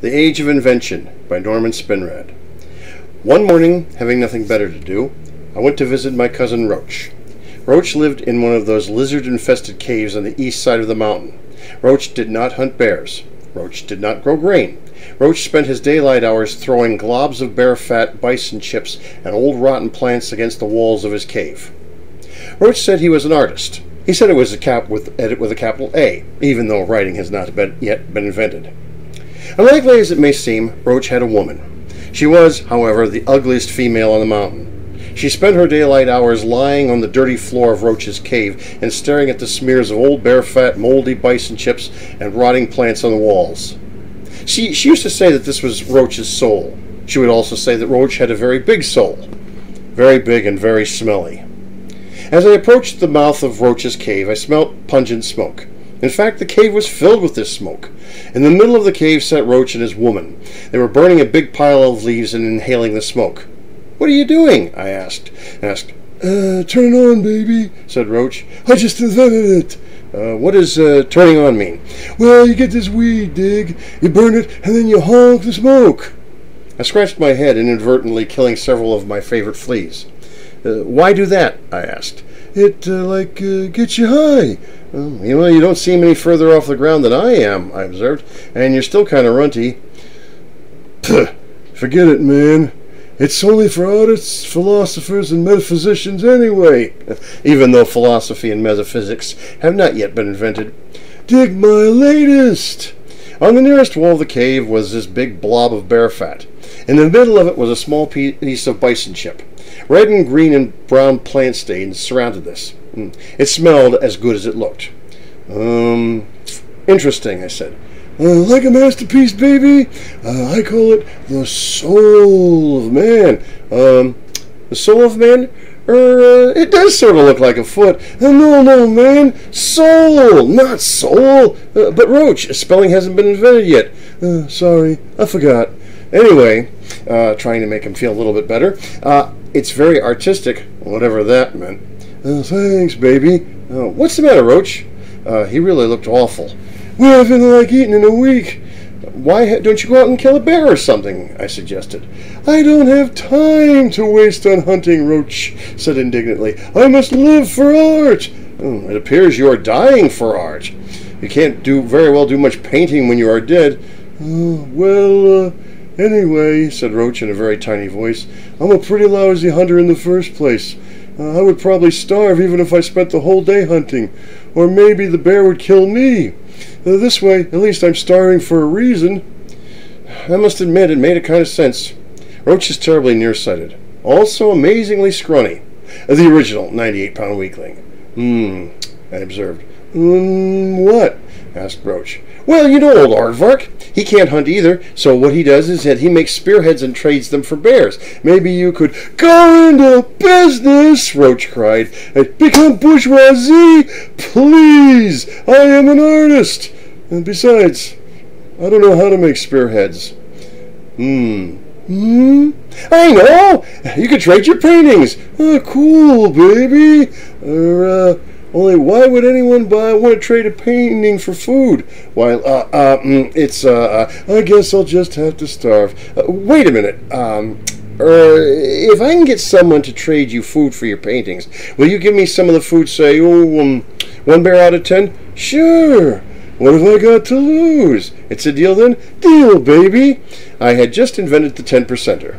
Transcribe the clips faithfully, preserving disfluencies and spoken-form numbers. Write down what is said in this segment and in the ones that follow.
The Age of Invention by Norman Spinrad. One morning, having nothing better to do, I went to visit my cousin Roach. Roach lived in one of those lizard-infested caves on the east side of the mountain. Roach did not hunt bears. Roach did not grow grain. Roach spent his daylight hours throwing globs of bear fat, bison chips, and old rotten plants against the walls of his cave. Roach said he was an artist. He said it was a cap with edit with a capital A, even though writing has not been, yet been invented. Unlikely as it may seem, Roach had a woman. She was, however, the ugliest female on the mountain. She spent her daylight hours lying on the dirty floor of Roach's cave and staring at the smears of old bear fat, moldy bison chips, and rotting plants on the walls. She, she used to say that this was Roach's soul. She would also say that Roach had a very big soul, very big and very smelly. As I approached the mouth of Roach's cave, I smelt pungent smoke. In fact, the cave was filled with this smoke. In the middle of the cave sat Roach and his woman. They were burning a big pile of leaves and inhaling the smoke. "What are you doing?" I asked. asked. Uh, turn it on, baby," said Roach. "I just invented it." Uh, what does uh, turning on mean? "Well, you get this weed, dig? You burn it, and then you honk the smoke." I scratched my head, inadvertently killing several of my favorite fleas. Uh, "Why do that?" I asked. "It, uh, like, uh, gets you high." "Oh, you know, you don't seem any further off the ground than I am," I observed, "and you're still kind of runty." "Pfft, forget it, man. It's only for artists, philosophers, and metaphysicians anyway," even though philosophy and metaphysics have not yet been invented. "Dig my latest." On the nearest wall of the cave was this big blob of bear fat. In the middle of it was a small piece of bison chip. Red and green and brown plant stains surrounded this. It smelled as good as it looked. Um, interesting, I said. Uh, "like a masterpiece, baby. Uh, I call it the soul of man." Um, the soul of man? Er, uh, it does sort of look like a foot. Uh, no, no, man. Soul, not soul. Uh, but Roach, spelling hasn't been invented yet. Uh, sorry, I forgot. Anyway, uh, trying to make him feel a little bit better. Uh, it's very artistic, whatever that meant. Uh, "thanks, baby." Uh, "what's the matter, Roach?" Uh, he really looked awful. "We haven't like eaten in a week." "Why ha don't you go out and kill a bear or something?" I suggested. "I don't have time to waste on hunting," Roach said indignantly. "I must live for art." "Oh, it appears you are dying for art. You can't do very well do much painting when you are dead." Uh, well, uh, anyway, said Roach in a very tiny voice, "I'm a pretty lousy hunter in the first place. Uh, I would probably starve even if I spent the whole day hunting, or maybe the bear would kill me. Uh, this way, at least I'm starving for a reason." I must admit it made a kind of sense. Roach is terribly nearsighted. Also amazingly scrawny. Uh, the original ninety-eight pound weakling. Hmm, I observed. Um, what? asked Roach. "Well, you know old Aardvark. He can't hunt either, so what he does is that he makes spearheads and trades them for bears. Maybe you could—" "Go into business," Roach cried, "and become bourgeoisie, please. I am an artist. And besides, I don't know how to make spearheads." Hmm. Hmm? "I know. You could trade your paintings." "Oh, cool, baby. Or, uh... only why would anyone buy want to trade a painting for food? While uh, uh, it's uh, uh, I guess I'll just have to starve." Uh, wait a minute. Um, er, if I can get someone to trade you food for your paintings, will you give me some of the food? Say, oh, um, one bear out of ten. "Sure. What have I got to lose? It's a deal then." "Deal, baby." I had just invented the ten percenter.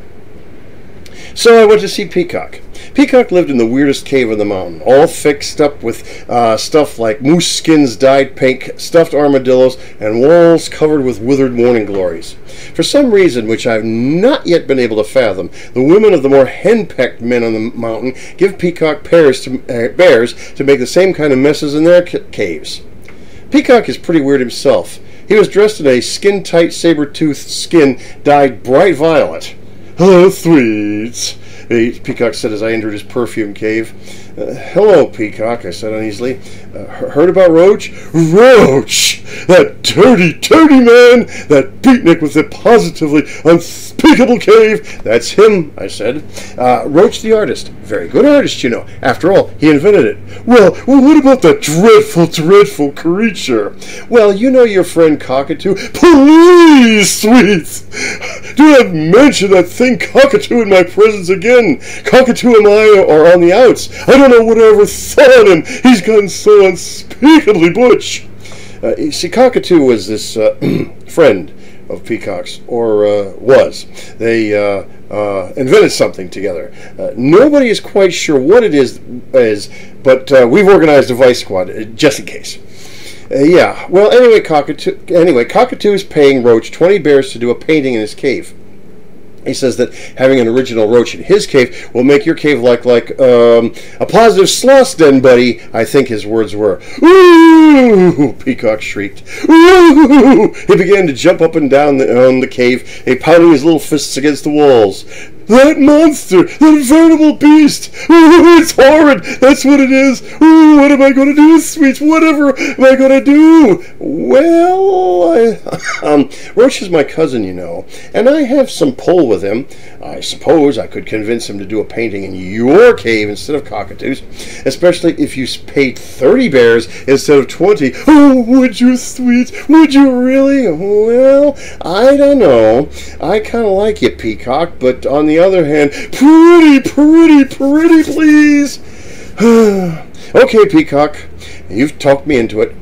So I went to see Peacock. Peacock lived in the weirdest cave on the mountain, all fixed up with uh, stuff like moose skins dyed pink, stuffed armadillos, and walls covered with withered morning glories. For some reason, which I've not yet been able to fathom, the women of the more henpecked men on the mountain give Peacock bears to, uh, bears to make the same kind of messes in their c caves. Peacock is pretty weird himself. He was dressed in a skin-tight saber-toothed skin dyed bright violet. "Hello, sweets. The peacock said as I entered his perfume cave. Uh, hello, peacock, I said uneasily. Uh, heard about Roach? Roach! That dirty, dirty man! That beatnik with the positively unspeakable cave! That's him, I said. Uh, Roach the artist. Very good artist, you know. After all, he invented it. Well, well, what about that dreadful, dreadful creature? Well, you know your friend Cockatoo. Please, sweets! Do not mention that thing Cockatoo in my presence again. Cockatoo and I are on the outs. I don't know whatever thought him. He's gotten so unspeakably butch. Uh, you see, Cockatoo was this uh, friend of Peacock's, or uh, was. They uh, uh, invented something together. Uh, nobody is quite sure what it is, is but uh, we've organized a vice squad, uh, just in case. Uh, yeah, well, anyway, Cockatoo, anyway, Cockatoo is paying Roach twenty bears to do a painting in his cave. He says that having an original Roach in his cave will make your cave like like um, a positive sloth's den, buddy, I think his words were. Ooh! Peacock shrieked. Ooh! He began to jump up and down the, um, the cave, pounding his little fists against the walls. That monster! That veritable beast! Ooh, it's horrid! That's what it is! Ooh, what am I going to do, sweets? Whatever am I going to do? Well, I, um, Roach is my cousin, you know, and I have some pull with him. I suppose I could convince him to do a painting in your cave instead of Cockatoo's, especially if you paid thirty bears instead of twenty. Oh, would you, sweets? Would you really? Well, I don't know. I kind of like you, Peacock, but on the other hand, pretty, pretty, pretty, please. Okay, Peacock, you've talked me into it.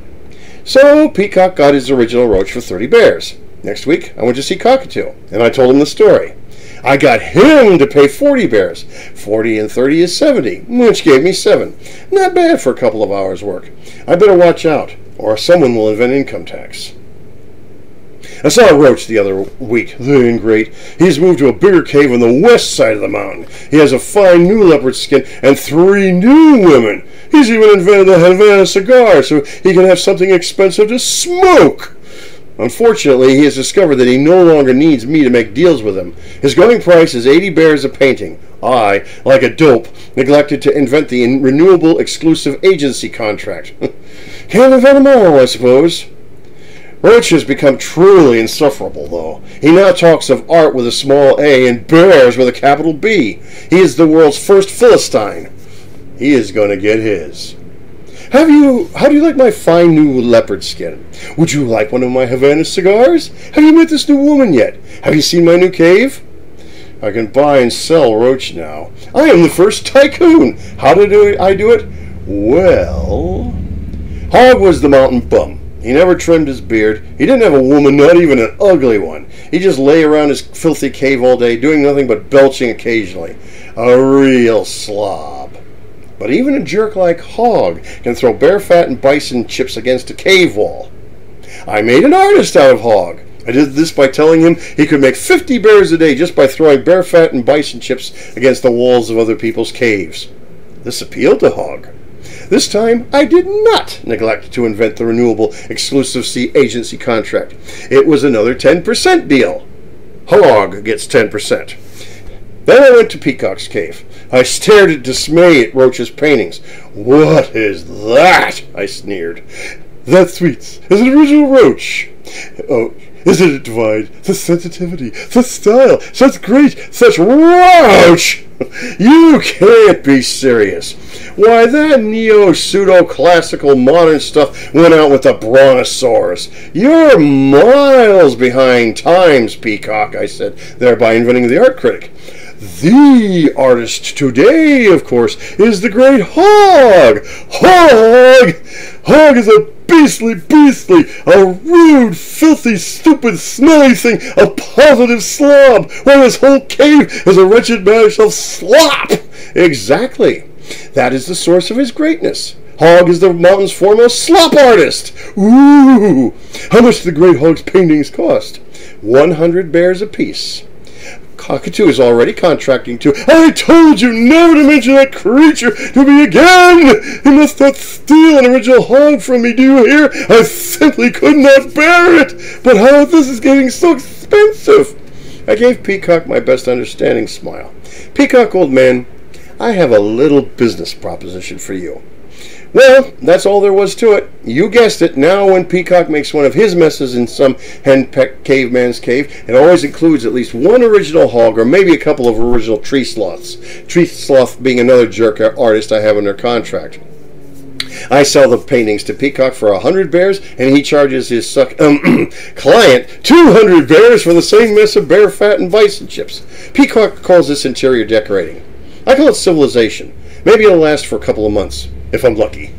So Peacock got his original Roach for thirty bears. Next week, I went to see Cockatoo, and I told him the story. I got him to pay forty bears. forty and thirty is seventy, which gave me seven. Not bad for a couple of hours' work. I better watch out, or someone will invent income tax. I saw a Roach the other week. The ingrate. He's moved to a bigger cave on the west side of the mountain. He has a fine new leopard skin and three new women. He's even invented the Havana cigar so he can have something expensive to smoke. Unfortunately, he has discovered that he no longer needs me to make deals with him. His going price is eighty bears a painting. I, like a dope, neglected to invent the renewable exclusive agency contract. Can't invent them all, I suppose. Roach has become truly insufferable, though. He now talks of art with a small A and bears with a capital B. He is the world's first Philistine. He is going to get his. Have you, how do you like my fine new leopard skin? Would you like one of my Havana cigars? Have you met this new woman yet? Have you seen my new cave? I can buy and sell Roach now. I am the first tycoon. How did I do it? Well, Hog was the mountain bum. He never trimmed his beard. He didn't have a woman, not even an ugly one. He just lay around his filthy cave all day, doing nothing but belching occasionally. A real slob. But even a jerk like Hog can throw bear fat and bison chips against a cave wall. I made an artist out of Hog. I did this by telling him he could make fifty bears a day just by throwing bear fat and bison chips against the walls of other people's caves. This appealed to Hog. This time, I did not neglect to invent the renewable exclusive C agency contract. It was another ten percent deal. Hog gets ten percent. Then I went to Peacock's cave. I stared in dismay at Roach's paintings. What is that? I sneered. That, sweets, is an original Roach. Oh, isn't it divine? The sensitivity, the style, such great, such Roach! You can't be serious. Why, that neo-pseudo-classical modern stuff went out with the brontosaurus. You're miles behind times, Peacock, I said, thereby inventing the art critic. The artist today, of course, is the great Hog. Hog! Hog is a beastly, beastly, a rude, filthy, stupid, smelly thing, a positive slob, while his whole cave is a wretched mash of slop. Exactly. That is the source of his greatness. Hog is the mountain's foremost slop artist. Ooh! How much do the great Hog's paintings cost? one hundred bears apiece. Cockatoo is already contracting to. I told you never to mention that creature to me again! He must not steal an original Hog from me, do you hear? I simply could not bear it! But how this is getting so expensive! I gave Peacock my best understanding smile. Peacock, old man, I have a little business proposition for you. Well, that's all there was to it. You guessed it. Now when Peacock makes one of his messes in some henpecked caveman's cave, it always includes at least one original hog or maybe a couple of original tree sloths. Tree sloth being another jerk artist I have under contract. I sell the paintings to Peacock for a hundred bears, and he charges his suck um, client two hundred bears for the same mess of bear fat and bison chips. Peacock calls this interior decorating. I call it civilization. Maybe it'll last for a couple of months, if I'm lucky.